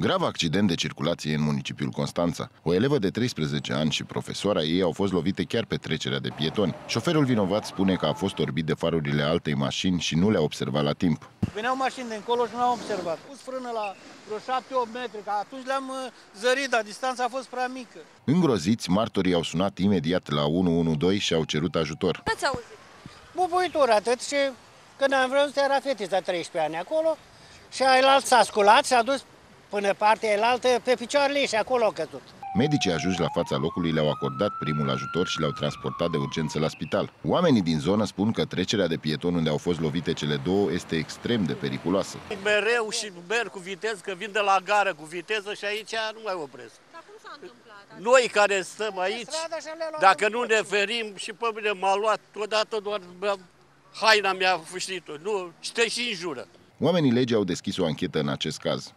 Grav accident de circulație în municipiul Constanța. O elevă de 13 ani și profesoara ei au fost lovite chiar pe trecerea de pietoni. Șoferul vinovat spune că a fost orbit de farurile altei mașini și nu le-a observat la timp. Veneau mașini de încolo și nu l-au observat. Pus frână la vreo 7-8 metri, că atunci le-am zărit, dar distanța a fost prea mică. Îngroziți, martorii au sunat imediat la 112 și au cerut ajutor. Ați auzit? Bubuitură, atât și când am vrut să era fetița 13 ani acolo și ailaltă s-a sculat și a dus până partea elaltă pe picioarele și acolo a căzut. Medicii ajunși la fața locului le-au acordat primul ajutor și le-au transportat de urgență la spital. Oamenii din zonă spun că trecerea de pieton unde au fost lovite cele două este extrem de periculoasă. Mereu și merg cu viteză, că vin de la gară cu viteză și aici nu mai opresc. Dar cum s-a întâmplat? Noi care stăm aici, dacă nu ne ferim, și pe mine m-a luat odată doar haina mi-a fâșnit-o, nu, și te și înjură. Oamenii legii au deschis o anchetă în acest caz.